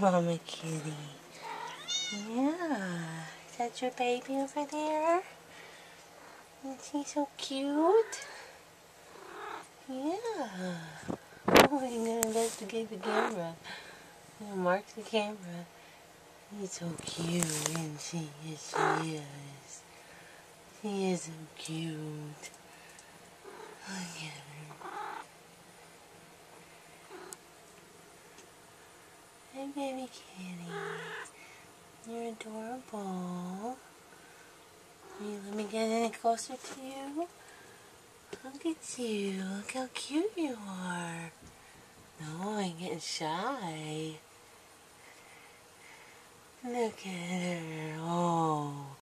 Mama kitty. Yeah. Is that your baby over there? Isn't he so cute? Yeah. Oh, you're going to investigate the camera. You're going to mark the camera. He's so cute, isn't she? Yes, she is. She is so cute. Look at her. Hi, baby kitty. You're adorable. You let me get any closer to you. Look at you. Look how cute you are. No, I'm getting shy. Look at her. Oh.